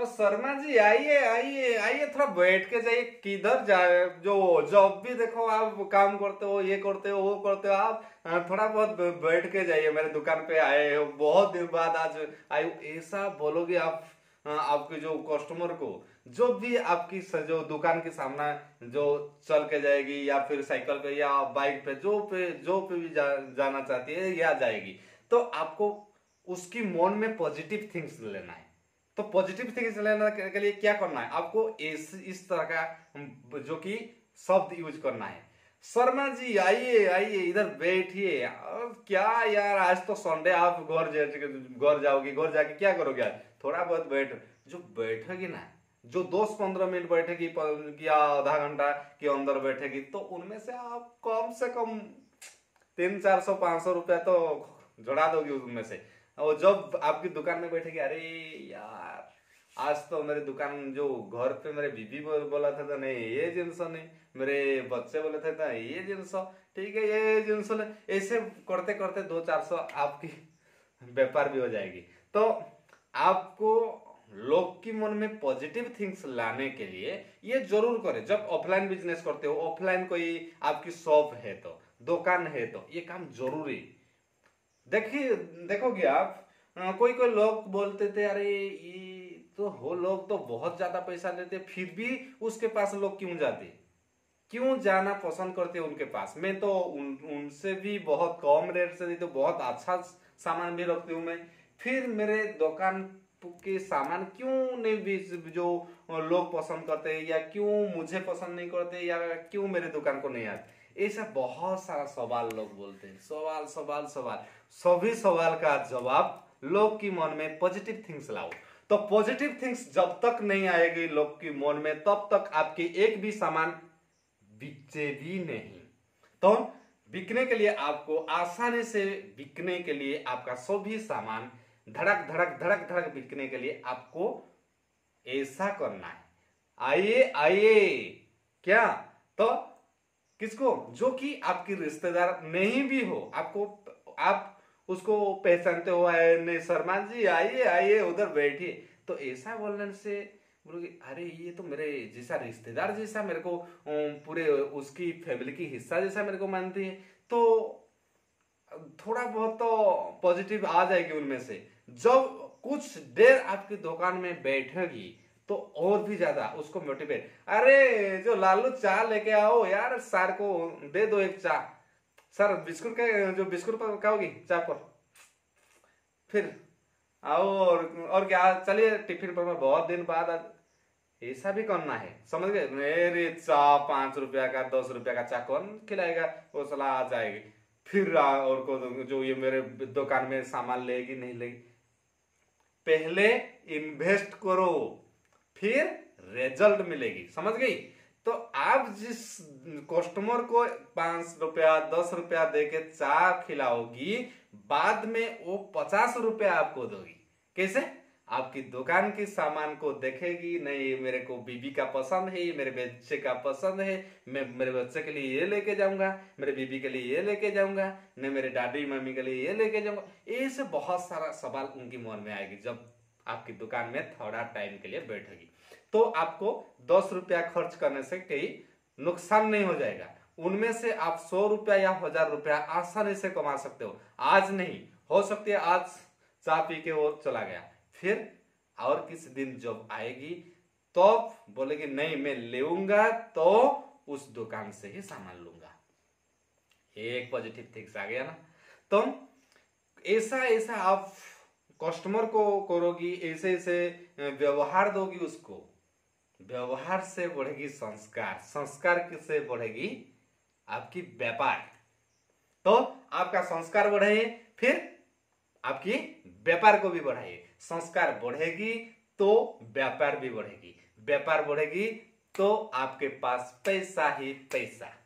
तो शर्मा जी आइए आइए आइए, थोड़ा बैठ के जाइए, किधर जाए, जो जॉब भी देखो आप काम करते हो, ये करते हो, वो करते हो, आप थोड़ा बहुत बैठ के जाइए। मेरे दुकान पे आए हो, बहुत दिन बाद आज आए, ऐसा बोलोगे आप आपके जो कस्टमर को, जो भी आपकी जो दुकान के सामने जो चल के जाएगी या फिर साइकिल पे या बाइक पे जो पे भी जाना चाहती है या जाएगी, तो आपको उसकी मन में पॉजिटिव थिंग्स लेना है। तो पॉजिटिव थिंग्स लेने के लिए क्या करना है, आपको इस तरह का जो कि शब्द यूज करना है। शर्मा जी आइए आइए, इधर बैठिए। क्या यार आज तो संडे, आप घर जाओगी, घर जाके क्या करोगे आज? थोड़ा बहुत बैठोगी ना, जो 10-15 मिनट बैठेगी या आधा घंटा के अंदर बैठेगी, तो उनमें से आप कम से कम 300-400-500 रुपया तो जोड़ा दोगी उनमें से। और जब आपकी दुकान में बैठेगी, अरे यार आज तो मेरे दुकान जो घर पे मेरे बीबी बोला था नहीं ये जिनस, नहीं मेरे बच्चे बोले थे तो ये जिनस, ठीक है ये जिनस, ऐसे करते करते 200-400 आपकी व्यापार भी हो जाएगी। तो आपको लोग की मन में पॉजिटिव थिंग्स लाने के लिए ये जरूर करें। जब ऑफलाइन बिजनेस करते हो, ऑफलाइन कोई आपकी शॉप है तो, दुकान है तो, ये काम जरूरी देखोगे आप। कोई लोग बोलते थे अरे ये तो हो, लोग तो बहुत ज्यादा पैसा लेते, फिर भी उसके पास लोग क्यों जाते, क्यों जाना पसंद करते उनके पास? मैं तो उनसे भी बहुत कम रेट से देती हूँ, बहुत अच्छा सामान भी रखती हूँ मैं, फिर मेरे दुकान के सामान क्यों नहीं जो लोग पसंद करते या क्यों मुझे पसंद नहीं करते या क्यों मेरे दुकान को नहीं आते? ऐसा बहुत सारा सवाल लोग बोलते हैं, सवाल सवाल सवाल। सभी सवाल का जवाब लोग की मन में पॉजिटिव थिंग्स लाओ। तो पॉजिटिव थिंग्स जब तक नहीं आएगी लोग की मन में, तब तक आपके एक भी सामान बिके भी नहीं। तो बिकने के लिए आपको आसानी से, बिकने के लिए आपका सभी सामान धड़क धड़क धड़क धड़क बिकने के लिए आपको ऐसा करना है। आइए आइए, क्या तो किसको जो कि आपकी रिश्तेदार नहीं भी हो, आपको आप उसको पहचानते हो, नहीं शर्मा जी आइए आइए उधर बैठिए, तो ऐसा बोलने से बोलोगे अरे ये तो मेरे जैसा रिश्तेदार जैसा, मेरे को पूरे उसकी फैमिली की हिस्सा जैसा मेरे को मानती है, तो थोड़ा बहुत तो पॉजिटिव आ जाएगी उनमें से। जब कुछ देर आपकी दुकान में बैठेगी तो और भी ज्यादा उसको मोटिवेट, अरे जो लालू चाय लेके आओ यार, सर को दे दो एक चाय, सर बिस्कुट के जो बिस्कुट खाओगी चाय पर, फिर आओ और क्या, चलिए टिफिन पर बहुत दिन बाद, ऐसा भी करना है, समझ गए? मेरे चाय 5 रुपया का 10 रुपया का चाय कौन खिलाएगा, वो सलाह आ जाएगी। फिर और को जो ये मेरे दुकान में सामान लेगी नहीं लेगी, पहले इन्वेस्ट करो फिर रिजल्ट मिलेगी, समझ गई? तो आप जिस कस्टमर को 5 रुपया 10 रुपया देके चाय खिलाओगी, बाद में वो 50 रुपया आपको दोगी। कैसे? आपकी दुकान के सामान को देखेगी, नहीं मेरे को बीबी का पसंद है, मेरे बच्चे का पसंद है, मैं मेरे बच्चे के लिए ये लेके जाऊंगा, मेरे बीबी के लिए ये लेके जाऊंगा, नहीं मेरे डैडी मम्मी के लिए ये लेके जाऊंगा, ऐसे बहुत सारा सवाल उनके मन में आएगी जब आपकी दुकान में थोड़ा टाइम के लिए बैठेगी। तो आपको 10 रुपया खर्च करने से कहीं नुकसान नहीं हो जाएगा, उनमें से आप 100 रुपया या 1000 रुपया आसानी से कमा सकते हो। आज नहीं, हो सकती है आज चाय पी के वो चला गया, फिर और किसी दिन जब आएगी तो बोलेगी नहीं मैं लेऊंगा, तो उस दुकान से ही सामान लूंगा। एक पॉजिटिव थिंग्स आ गया ना? तो ऐसा ऐसा आप कस्टमर को करोगी, ऐसे ऐसे व्यवहार दोगी उसको, व्यवहार से बढ़ेगी संस्कार, संस्कार से बढ़ेगी आपकी व्यापार, तो आपका संस्कार बढ़े, फिर आपकी व्यापार को भी बढ़ाइए। संस्कार बढ़ेगी तो व्यापार भी बढ़ेगी, व्यापार बढ़ेगी तो आपके पास पैसा ही पैसा।